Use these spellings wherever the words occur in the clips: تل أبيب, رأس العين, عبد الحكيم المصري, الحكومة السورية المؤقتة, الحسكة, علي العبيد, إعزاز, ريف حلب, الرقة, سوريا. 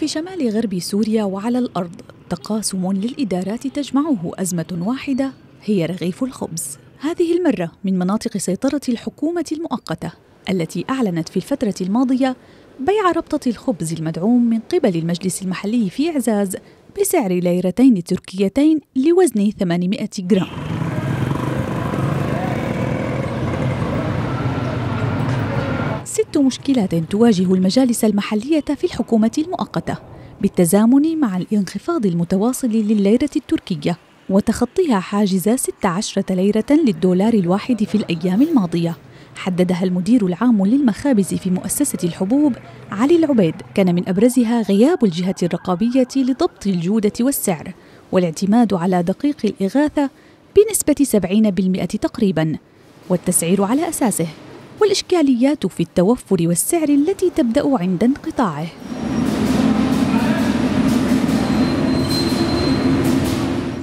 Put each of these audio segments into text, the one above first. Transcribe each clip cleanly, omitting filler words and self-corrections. في شمال غرب سوريا وعلى الأرض تقاسم للإدارات تجمعه أزمة واحدة هي رغيف الخبز، هذه المرة من مناطق سيطرة الحكومة المؤقتة التي أعلنت في الفترة الماضية بيع ربطة الخبز المدعوم من قبل المجلس المحلي في إعزاز بسعر ليرتين تركيتين لوزن 800 جرام. ست مشكلات تواجه المجالس المحلية في الحكومة المؤقتة بالتزامن مع الانخفاض المتواصل للليرة التركية وتخطيها حاجز 16 ليرة للدولار الواحد في الأيام الماضية، حددها المدير العام للمخابز في مؤسسة الحبوب علي العبيد. كان من أبرزها غياب الجهة الرقابية لضبط الجودة والسعر والاعتماد على دقيق الإغاثة بنسبة 70% تقريباً والتسعير على أساسه، والإشكاليات في التوفر والسعر التي تبدأ عند انقطاعه.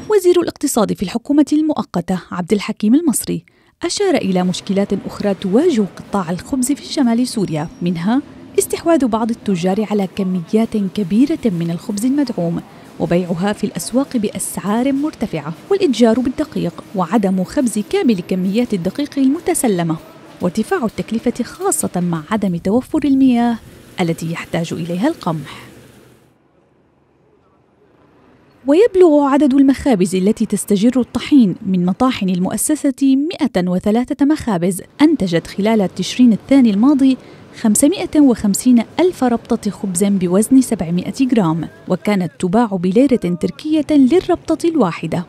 وزير الاقتصاد في الحكومة المؤقتة عبد الحكيم المصري أشار إلى مشكلات أخرى تواجه قطاع الخبز في شمال سوريا، منها استحواذ بعض التجار على كميات كبيرة من الخبز المدعوم وبيعها في الأسواق بأسعار مرتفعة، والإتجار بالدقيق وعدم خبز كامل كميات الدقيق المتسلمة، وارتفاع التكلفة خاصة مع عدم توفر المياه التي يحتاج إليها القمح. ويبلغ عدد المخابز التي تستجر الطحين من مطاحن المؤسسة 103 مخابز أنتجت خلال تشرين الثاني الماضي 550 ألف ربطة خبز بوزن 700 جرام، وكانت تباع بليرة تركية للربطة الواحدة.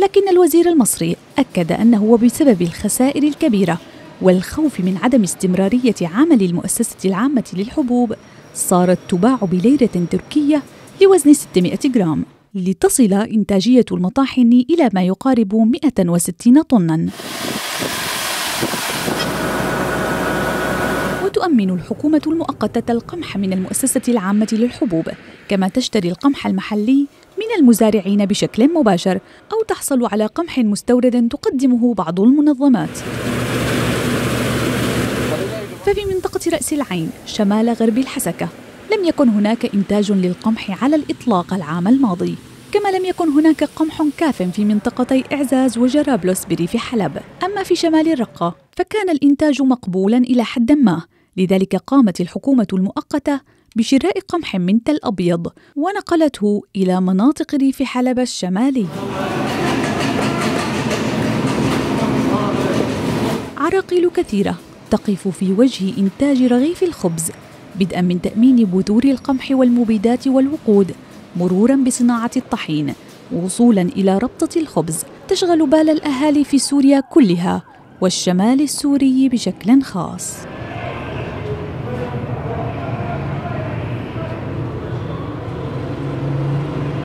لكن الوزير المصري أكد أنه بسبب الخسائر الكبيرة والخوف من عدم استمرارية عمل المؤسسة العامة للحبوب صارت تباع بليرة تركية لوزن 600 جرام لتصل إنتاجية المطاحن إلى ما يقارب 160 طناً. وتؤمن الحكومة المؤقتة القمح من المؤسسة العامة للحبوب، كما تشتري القمح المحلي من المزارعين بشكل مباشر أو تحصل على قمح مستورد تقدمه بعض المنظمات. ففي منطقة رأس العين شمال غرب الحسكة لم يكن هناك إنتاج للقمح على الإطلاق العام الماضي، كما لم يكن هناك قمح كاف في منطقتي إعزاز وجرابلس بريف حلب. أما في شمال الرقة فكان الإنتاج مقبولا إلى حد ما، لذلك قامت الحكومة المؤقتة بشراء قمح من تل أبيض ونقلته إلى مناطق ريف حلب الشمالي. عراقيل كثيرة تقف في وجه إنتاج رغيف الخبز، بدءا من تأمين بذور القمح والمبيدات والوقود، مرورا بصناعة الطحين، وصولا إلى ربطة الخبز، تشغل بال الأهالي في سوريا كلها والشمال السوري بشكل خاص.